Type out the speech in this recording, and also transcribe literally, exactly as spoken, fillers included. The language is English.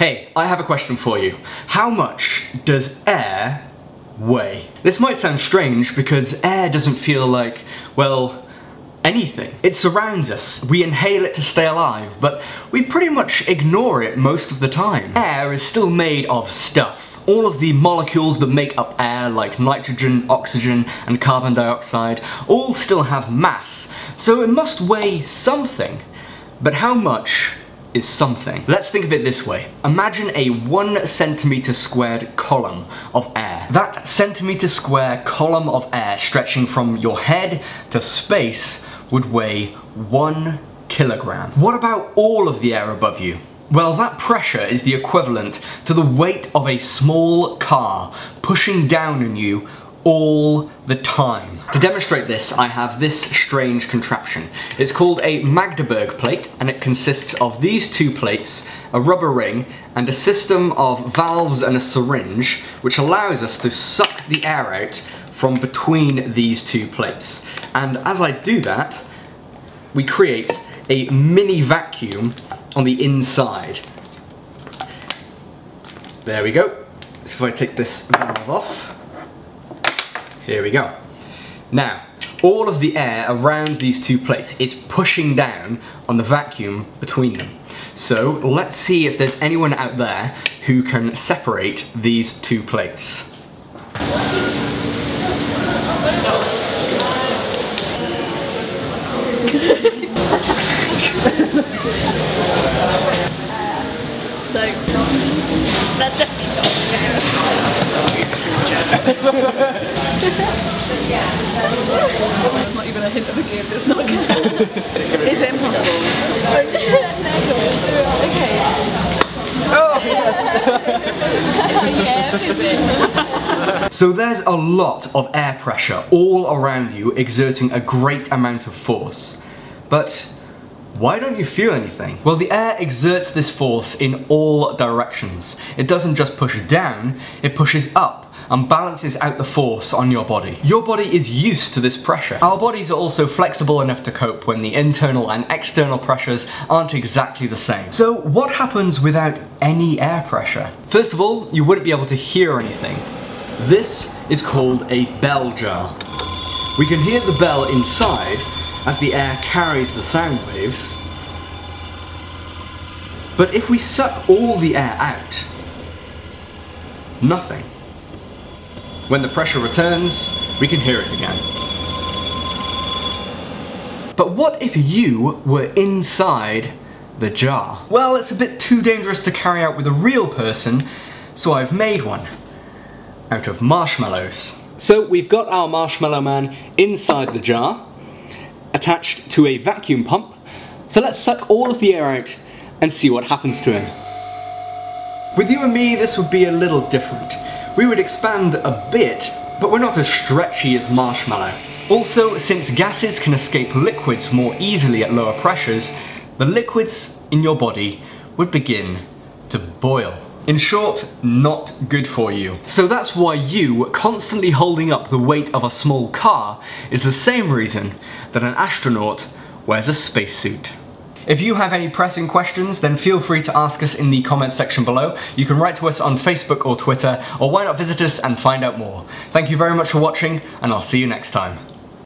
Hey, I have a question for you. How much does air weigh? This might sound strange because air doesn't feel like, well, anything. It surrounds us. We inhale it to stay alive, but we pretty much ignore it most of the time. Air is still made of stuff. All of the molecules that make up air, like nitrogen, oxygen, and carbon dioxide, all still have mass, so it must weigh something. But how much is something? Let's think of it this way. Imagine a one centimeter squared column of air. That centimeter square column of air stretching from your head to space would weigh one kilogram. What about all of the air above you? Well, that pressure is the equivalent to the weight of a small car pushing down on you all the time. To demonstrate this, I have this strange contraption. It's called a Magdeburg plate, and it consists of these two plates, a rubber ring, and a system of valves and a syringe, which allows us to suck the air out from between these two plates. And as I do that, we create a mini vacuum on the inside. There we go. So if I take this valve off, here we go. Now, all of the air around these two plates is pushing down on the vacuum between them. So let's see if there's anyone out there who can separate these two plates. It's not even a hint of a gift, it's not good. Is it impossible? Okay. Oh, yes! So there's a lot of air pressure all around you exerting a great amount of force. But why don't you feel anything? Well, the air exerts this force in all directions. It doesn't just push down, it pushes up and balances out the force on your body. Your body is used to this pressure. Our bodies are also flexible enough to cope when the internal and external pressures aren't exactly the same. So what happens without any air pressure? First of all, you wouldn't be able to hear anything. This is called a bell jar. We can hear the bell inside as the air carries the sound waves. But if we suck all the air out, nothing. When the pressure returns, we can hear it again. But what if you were inside the jar? Well, it's a bit too dangerous to carry out with a real person, so I've made one out of marshmallows. So we've got our marshmallow man inside the jar, attached to a vacuum pump. So let's suck all of the air out and see what happens to him. With you and me, this would be a little different. We would expand a bit, but we're not as stretchy as marshmallow. Also, since gases can escape liquids more easily at lower pressures, the liquids in your body would begin to boil. In short, not good for you. So that's why you constantly holding up the weight of a small car is the same reason that an astronaut wears a spacesuit. If you have any pressing questions, then feel free to ask us in the comments section below. You can write to us on Facebook or Twitter, or why not visit us and find out more. Thank you very much for watching, and I'll see you next time.